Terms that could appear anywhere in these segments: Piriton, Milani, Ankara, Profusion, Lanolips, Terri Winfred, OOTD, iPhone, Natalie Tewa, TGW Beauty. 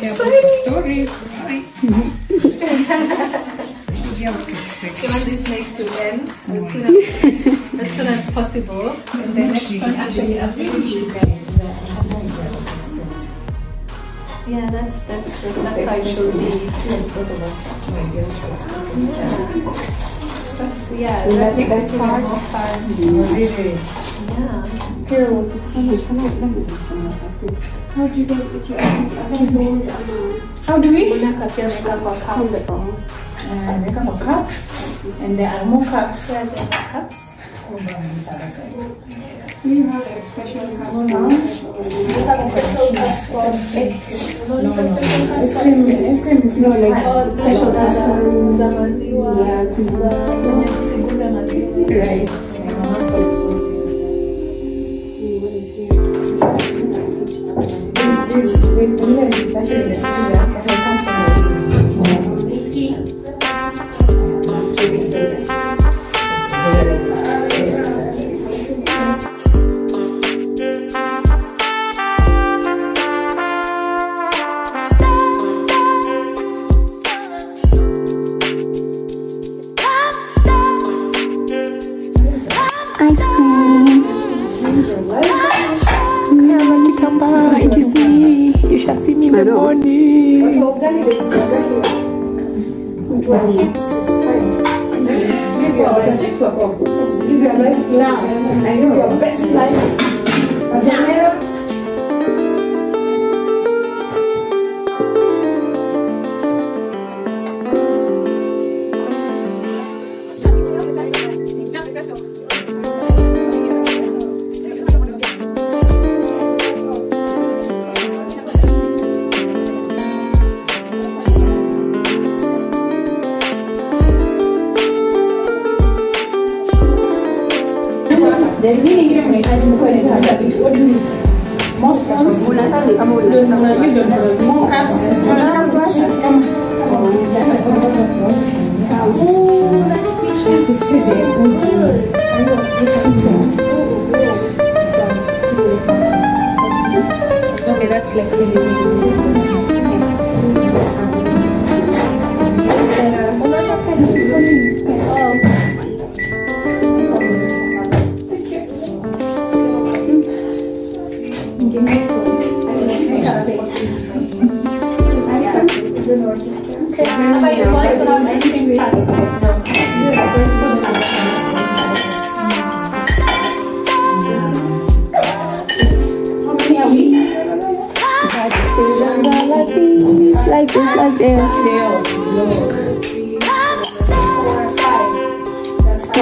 Yeah, but the story. Bye. Yeah, we can expect. You want this next to end as soon as possible. And the next one actually yeah, that's how it should be. Yeah, that's part. Yeah. Carol, how do you get it? How do we? Make up a cup, and there are more cups. We have a special cup now. We have a special cup for ice cream. Is not like special cups. Right. With vanilla and pistachio in it, ice cream. Never you come by to see me. You shall see me in the morning. Chips, it's fine. Live your chips are cold. Live your life now. I know your best life. Now. They really give me time when it has happened. What do you need? More cups? No, you don't know. More cups? Oh, that's okay, that's like really, really good.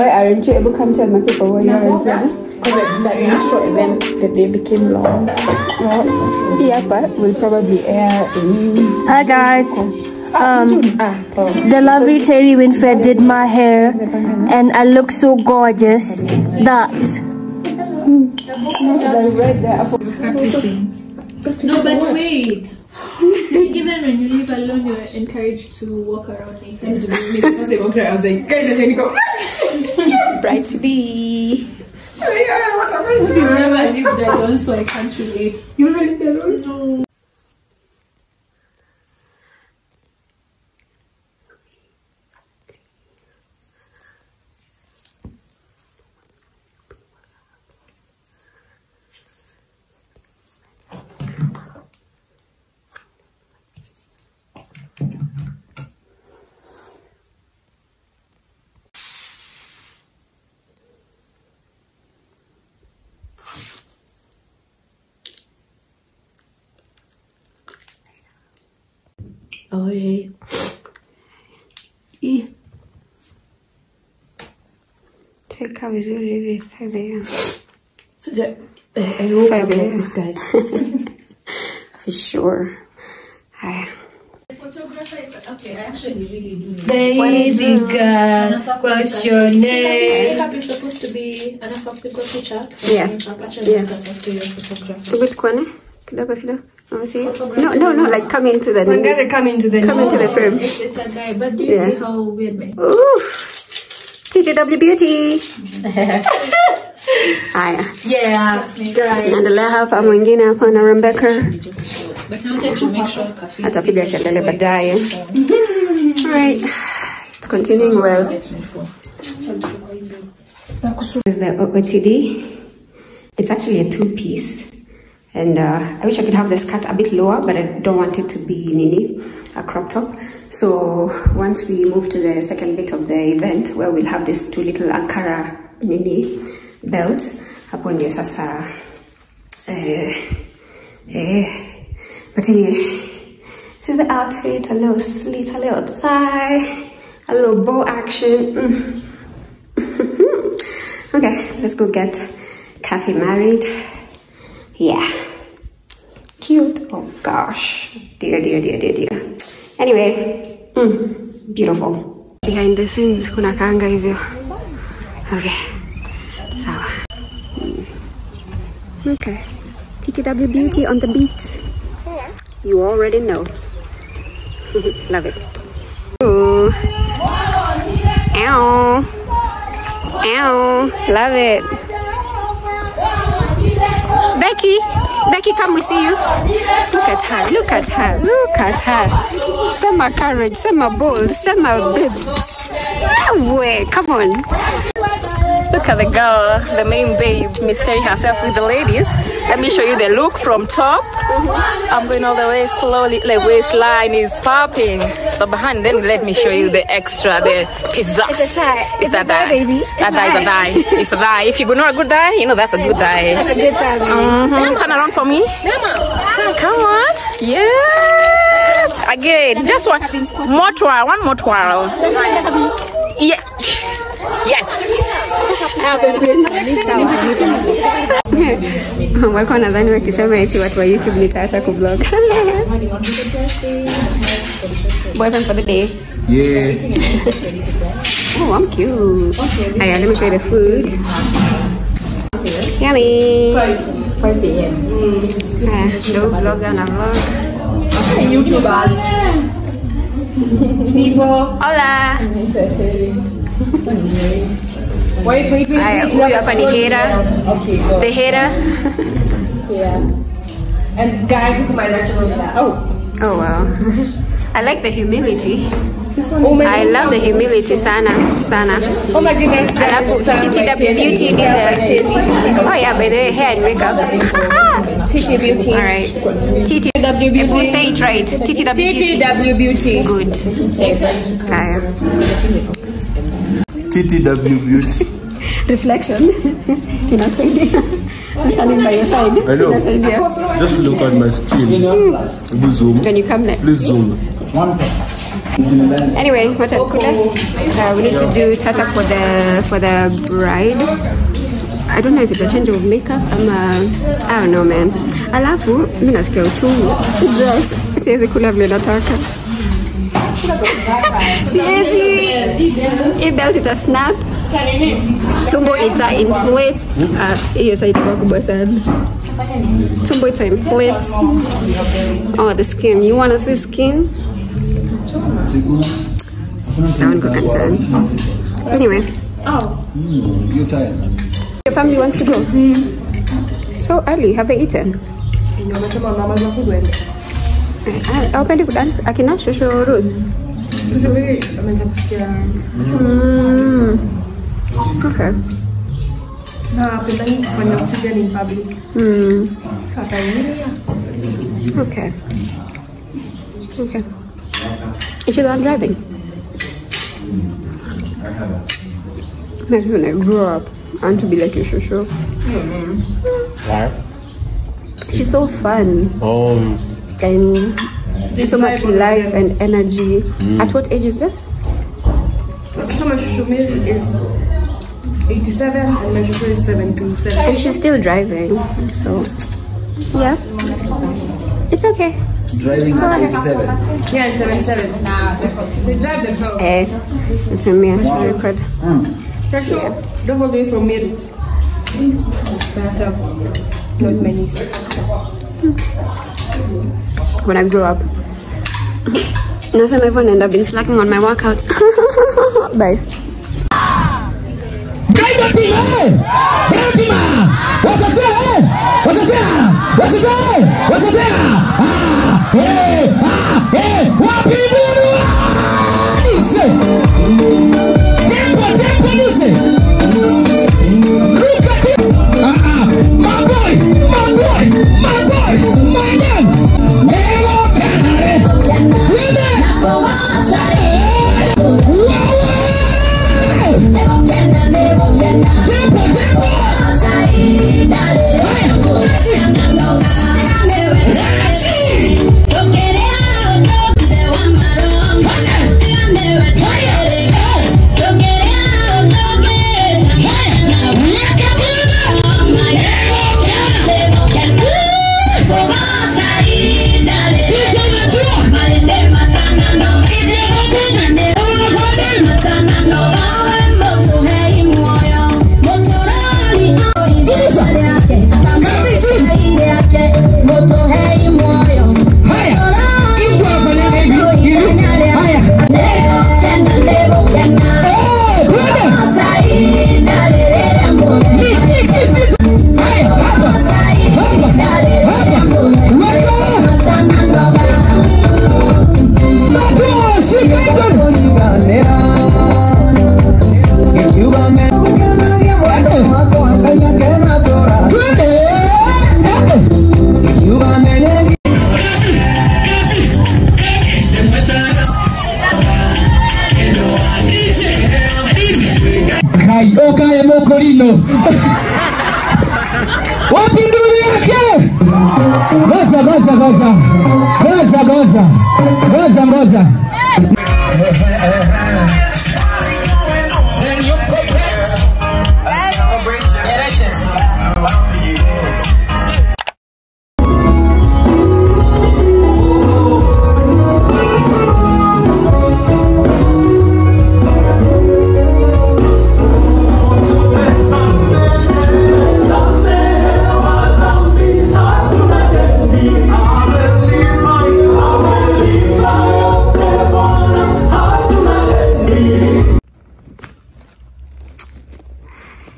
Why aren't you able to come tell my people why you aren't ready? Because that natural event, the day became long. Well, yeah, but we'll probably air in. Hi guys. The lovely Terri Winfred did my hair, and I look so gorgeous. No, but wait. Even when you live alone, you are encouraged to walk around naked. Because they walked around, I was like, "Girl, let me go." Bright to be. I lived alone, so I can't relate. You never lived alone? No. Oh yeah. Tuweka vizuri hivi 5 AM. Sija, I woke up like this, guys. For sure. Hi. The photographer is okay, I actually really do. Baby girl, what's your name? Makeup is supposed to be an appropriate picture. Yeah. Which corner? Kidogo kidogo. No, like come into the frame. Come into the frame. It's a guy, but do you see how weird man? Ooh, TGW Beauty. Haya. Yeah. Guys. Tunaendelea hapa mwingine hapa na Rebecca. But I wanted to make sure cafe Right. It's continuing well. This is the OOTD. It's actually a two-piece. And I wish I could have the skirt a bit lower, but I don't want it to be a crop top. So once we move to the second bit of the event, where we'll have these two little Ankara belts upon the sasa. But anyway, this is the outfit, a little slit, a little thigh, a little bow action. Okay, let's go get Kathy married. Yeah, cute. Oh gosh, dear. Anyway, beautiful. Behind the scenes, kuna kanga hivyo. Okay, sawa. Okay, TGW Beauty on the beat. You already know. Love it. Ooh. Ow, ow, love it. Becky, come we see you. Look at her. Sema courage, sema bold, sema babes. No way, come on. Look at the girl, the main babe, Terri herself with the ladies. Let me show you the look from top. I'm going all the way slowly, the waistline is popping. But behind them, let me show you the extra, the pizzazz. It's a dye, baby. That dye is a dye. If you go know a good dye, you know that's a good dye. That's a good dye. Turn around for me. Come on. Yes. Again, just one more twirl. Yeah. Yes. Welcome to Zanwa Kisema eti watu wa YouTube nitaacha kublog. Boyfriend for the day. Yeah. Oh, I'm cute. Okay, let me show you the food. Okay. Yummy. 5 a.m. No vlogger na vlog. Okay, YouTubers. People. Hola. Wait. Huyu hapa ni Hera. Okay, go. The Hera. Yeah. And guys, this is my natural hair. Oh wow. I like the humility. I love the humility. Sana. Oh my goodness. I love TTW Beauty. Oh yeah, by the way, hair and makeup. TTW Beauty. Alright. TTW Beauty. If we say it right. TTW Beauty. Good. TTW Beauty. Reflection. Cannot say it. I'm standing by your side. I know. Just look at my skin. Do zoom. Can you come next? Please zoom. Anyway, what a we need to do touch up for the bride. I don't know if it's a change of makeup. I don't know, man. Alafu mina sikia uchungu. Siwezi kula vile nataka. Seriously, if belt it a snap, tumbo ita inflate. Yes, I talk about that. Tumbo ita inflate. Oh, the skin. You wanna see skin? Sound go concern. Anyway. Your family wants to go. So early, have they eaten? I opened it dance. I cannot show you road. Okay. Okay. Is she not driving? Maybe when I grow up, I want to be like you, Shushu. Why? She's so fun. And so much life and energy. At what age is this? So my Shushu is 87 and my chauffeur is 77. And she's still driving, so yeah, it's okay. Driving at 87. Yeah, it's 77. Nah, they drive themselves. It's a mere record. Don't forget from me. Not many. When I grow up, now some everyone end up been slacking on my workouts. Bye. What's up there?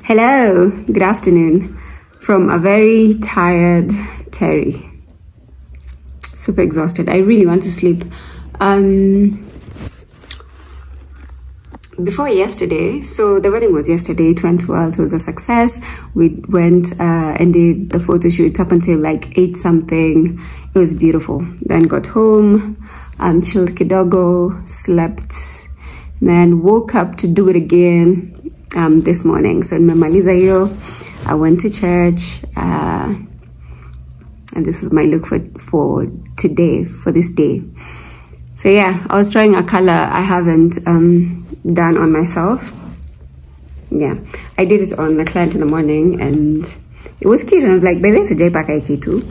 Hello, good afternoon from a very tired Terri. Super exhausted. I really want to sleep. Before yesterday, so the wedding was yesterday, it went well, it was a success. We went and did the photo shoot up until like 8 something. It was beautiful. Then got home, chilled kidogo, slept, and then woke up to do it again. This morning, so nimemaliza hiyo. I went to church and this is my look for today, for this day. So yeah, I was trying a color I haven't done on myself. Yeah, I did it on the client in the morning and it was cute, and I was like, "Baby, it's a jpakaiki too."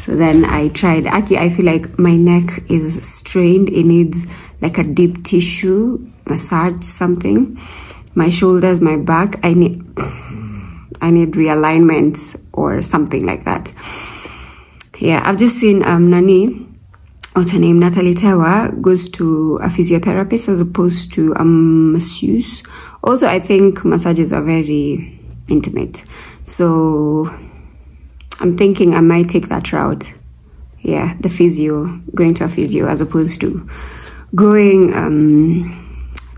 So then I tried. Actually, I feel like my neck is strained. It needs like a deep tissue massage, something. My shoulders, my back, I need realignments or something like that. Yeah, I've just seen Nani, what's her name, Natalie Tewa, goes to a physiotherapist as opposed to a masseuse. Also, I think massages are very intimate, so I'm thinking I might take that route. Yeah, the physio, going to a physio as opposed to going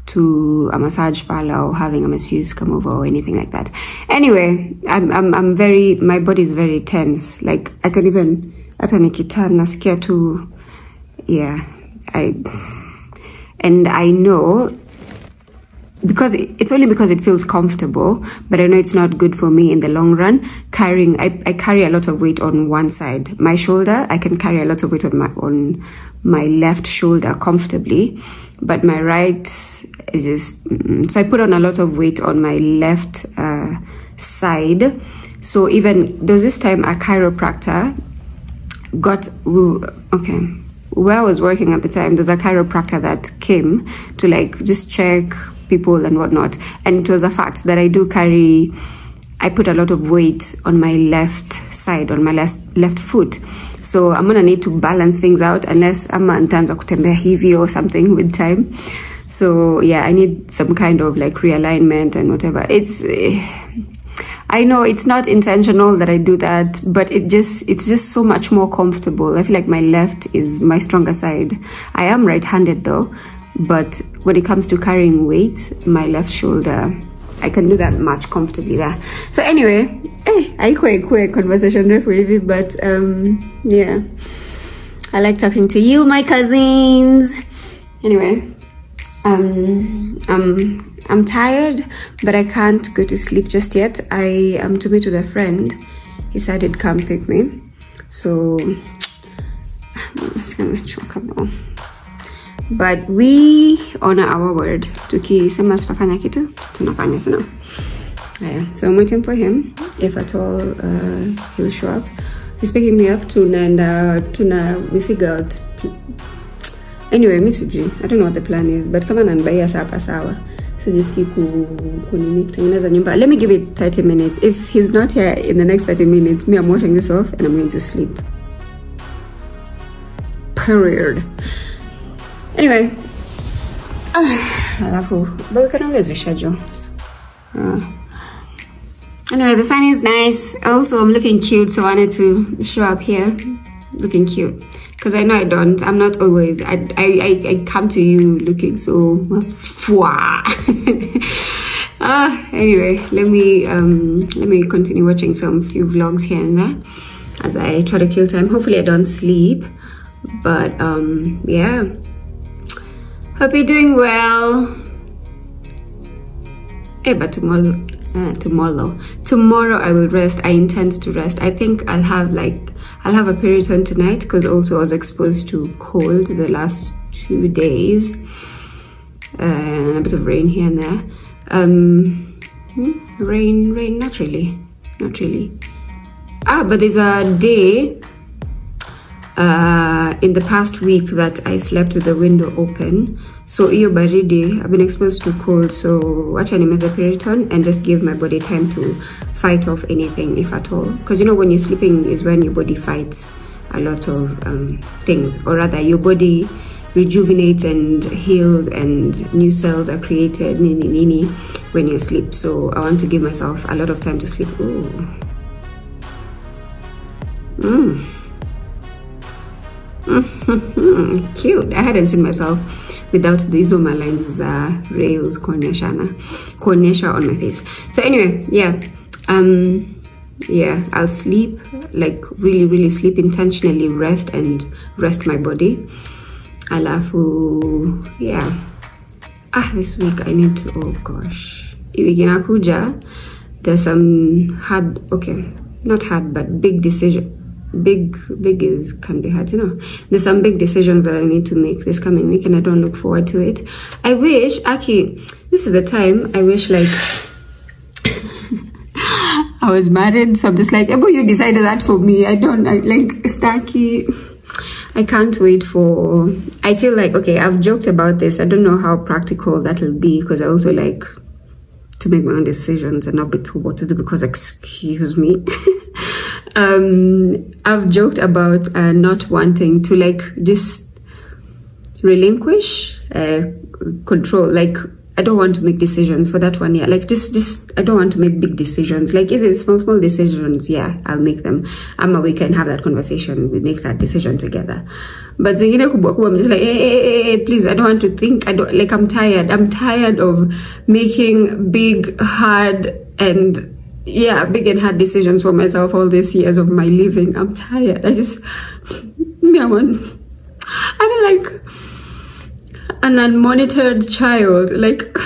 to a massage parlor or having a masseuse come over or anything like that. Anyway, I'm very, my body is very tense. Like I can even scared to, yeah. I know because it's only because it feels comfortable, but I know it's not good for me in the long run. Carrying, I carry a lot of weight on one side, my shoulder. I can carry a lot of weight on my left shoulder comfortably, but my right. It's just, so I put on a lot of weight on my left side. So even there was this time a chiropractor got, okay, where I was working at the time, there's a chiropractor that came to like just check people and whatnot, and it was a fact that I do carry, I put a lot of weight on my left side, on my left foot. So I'm gonna need to balance things out unless I'm in terms of kutembea hivi or something with time. So yeah, I need some kind of like realignment and whatever. It's, I know it's not intentional that I do that, but it's just so much more comfortable. I feel like my left is my stronger side. I am right-handed though, but when it comes to carrying weight, my left shoulder, I can do that much comfortably there. So anyway, I quite conversation with, but yeah, I like talking to you, my cousins. Anyway. I'm tired, but I can't go to sleep just yet. I am to meet with a friend. He said he'd come pick me, so it's gonna choke up though. But we honor our word. Tukisema tutafanya kitu, tunafanya sana. So I'm waiting for him. If at all he'll show up, he's picking me up to Nanda. We figure out. Anyway, Missy G, I don't know what the plan is, but come on and buy us up a sour. sijisiki kutengeneza nyumba. Let me give it 30 minutes. If he's not here in the next 30 minutes, me, I'm washing this off and I'm going to sleep. Period. Anyway. But we can always reschedule. Anyway, the sun is nice. Also, I'm looking cute, so I wanted to show up here looking cute. Because I know I don't. I'm not always. I come to you looking so... anyway, let me continue watching some few vlogs here and there as I try to kill time. Hopefully, I don't sleep. But, yeah. Hope you're doing well. Hey, but tomorrow... Tomorrow I will rest. I intend to rest. I think I'll have a period tonight because also I was exposed to cold the last 2 days and a bit of rain here and there. Rain, not really. But there's a day in the past week that I slept with the window open. So iyo baridi, I've been exposed to cold, so wacha nimeza Piriton and just give my body time to fight off anything if at all. Because you know when you're sleeping is when your body fights a lot of things, or rather your body rejuvenates and heals and new cells are created when you sleep. So I want to give myself a lot of time to sleep. Ooh. Mm. Cute. I hadn't seen myself without these on my lines rails cornisha on my face. So anyway, yeah, yeah, I'll sleep, like really sleep, intentionally rest and rest my body. I love, yeah. This week I need to, oh gosh, there's some hard, okay, not hard but big decision. Big is can be hard, you know. There's some big decisions that I need to make this coming week and I don't look forward to it. I wish, Aki, this is the time I wish like I was married, so I'm just like, Ebo, you decided that for me. I like Starkey. I can't wait for, I feel like, okay, I've joked about this. I don't know how practical that'll be because I also like to make my own decisions and not be told what to do because, excuse me. I've joked about not wanting to like just relinquish control. Like I don't want to make decisions for that 1 year. Like just I don't want to make big decisions. Like is it small decisions? Yeah, I'll make them. We can have that conversation. We make that decision together. But I'm just like, hey, please. I don't want to think. I don't like. I'm tired. I'm tired of making big, hard and. Yeah, big and hard decisions for myself all these years of my living. I'm tired. I just, I'm like an unmonitored child. Like,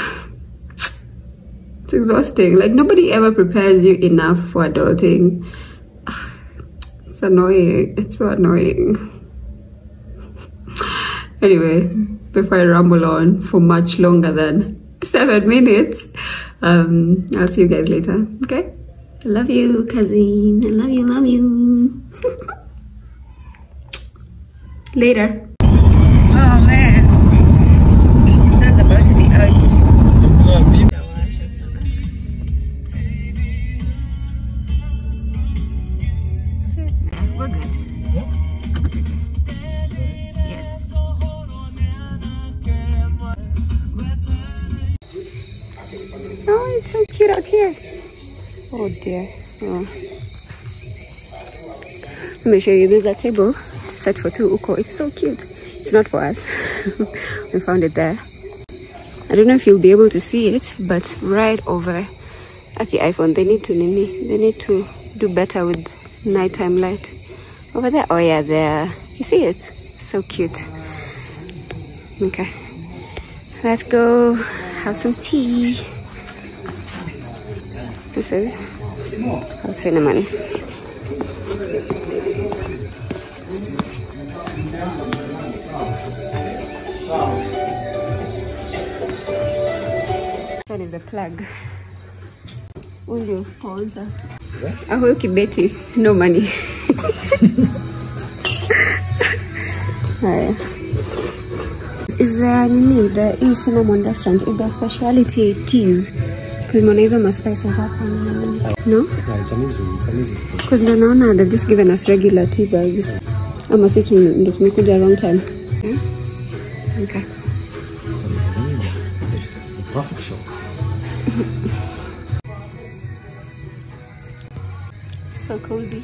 it's exhausting. Like, nobody ever prepares you enough for adulting. It's annoying. It's so annoying. Anyway, before I ramble on for much longer than 7 minutes, I'll see you guys later. Okay, I love you, cousin. I love you. Later. Oh man, it's not about to be out. We're good. Oh, it's so cute out here. Oh dear. Oh. Let me show you. There's a table set for 2 uko. It's so cute. It's not for us. We found it there. I don't know if you'll be able to see it, but right over Aki iPhone, they need to do better with nighttime light. Over there. Oh yeah, there. You see it? So cute. Okay. Let's go have some tea. This is cinnamon. That is the plug. Only your sponsor. I will keep Betty. No money. Is the cinnamon restaurant is their specialty teas. Because Monaiza must spice us up. No? Yeah, it's amazing. It's amazing. Because Nanana, they've just given us regular tea bags. I must sit in the wrong time. Yeah? Okay. So, the perfect show. So cozy.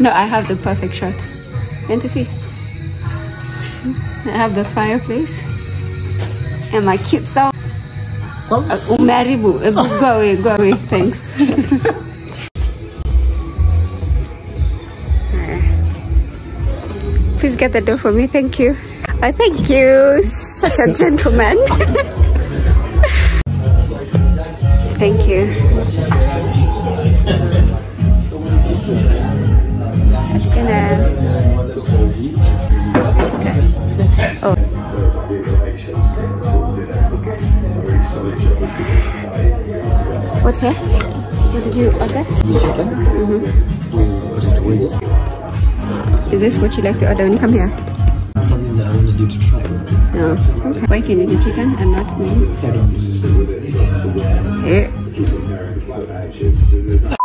No, I have the perfect shot. And to see. I have the fireplace and my cute self. Umaribu, go away, thanks. Please get the door for me, thank you. Oh, thank you, such a gentleman. Thank you. That's dinner. Oh. What's here? What did you order? Chicken. Is this what you like to order when you come here? Something that I wanted you to try. No. Okay. Why can you do chicken and not me? I don't.